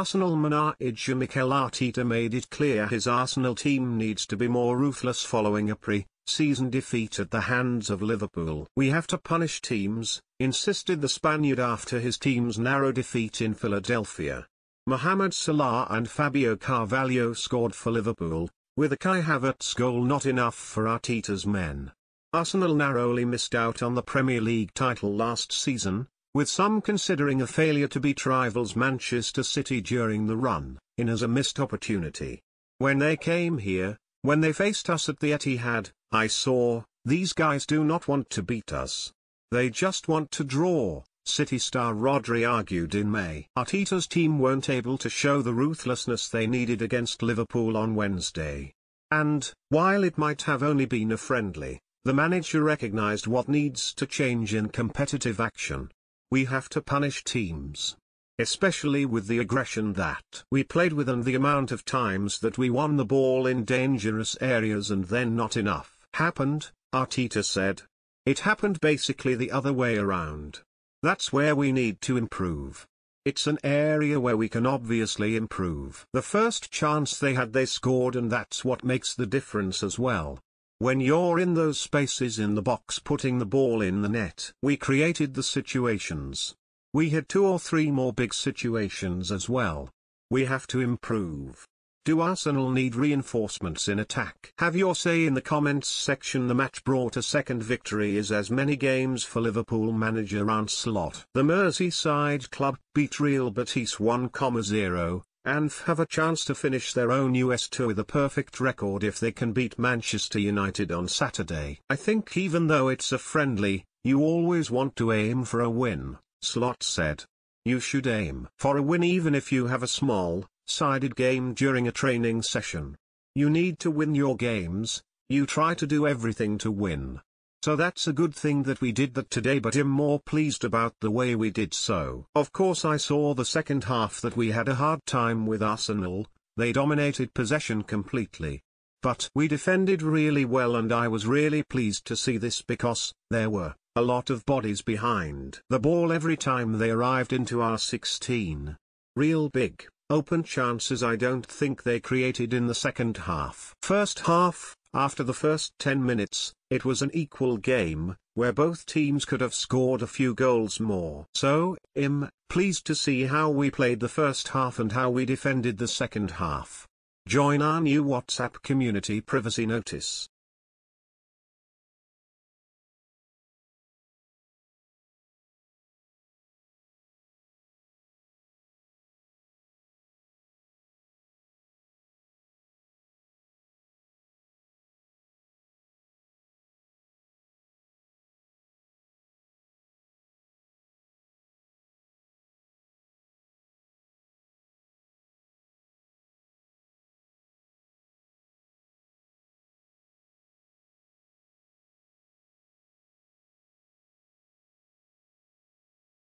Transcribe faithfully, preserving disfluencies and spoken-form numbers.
Arsenal manager Mikel Arteta made it clear his Arsenal team needs to be more ruthless following a pre-season defeat at the hands of Liverpool. "We have to punish teams," insisted the Spaniard after his team's narrow defeat in Philadelphia. Mohamed Salah and Fabio Carvalho scored for Liverpool, with a Kai Havertz goal not enough for Arteta's men. Arsenal narrowly missed out on the Premier League title last season, with some considering a failure to beat rivals Manchester City during the run in as a missed opportunity. "When they came here, when they faced us at the Etihad, I saw, these guys do not want to beat us. They just want to draw," City star Rodri argued in May. Arteta's team weren't able to show the ruthlessness they needed against Liverpool on Wednesday. And, while it might have only been a friendly, the manager recognised what needs to change in competitive action. "We have to punish teams. Especially with the aggression that we played with and the amount of times that we won the ball in dangerous areas and then not enough happened," Arteta said. "It happened basically the other way around. That's where we need to improve. It's an area where we can obviously improve. The first chance they had they scored, and that's what makes the difference as well. When you're in those spaces in the box putting the ball in the net, we created the situations. We had two or three more big situations as well. We have to improve. Do Arsenal need reinforcements in attack?" Have your say in the comments section. The match brought a second victory is as many games for Liverpool manager and Slot. The Merseyside club beat Real Betis one nil. And have a chance to finish their own U S tour with a perfect record if they can beat Manchester United on Saturday. "I think even though it's a friendly, you always want to aim for a win," Slot said. "You should aim for a win even if you have a small, sided game during a training session. You need to win your games, you try to do everything to win. So that's a good thing that we did that today, but I'm more pleased about the way we did so. Of course I saw the second half that we had a hard time with Arsenal, they dominated possession completely. But we defended really well, and I was really pleased to see this because there were a lot of bodies behind the ball every time they arrived into our sixteen. Real big, open chances I don't think they created in the second half. First half, after the first ten minutes, it was an equal game, where both teams could have scored a few goals more. So, I'm pleased to see how we played the first half and how we defended the second half." Join our new WhatsApp community privacy notice.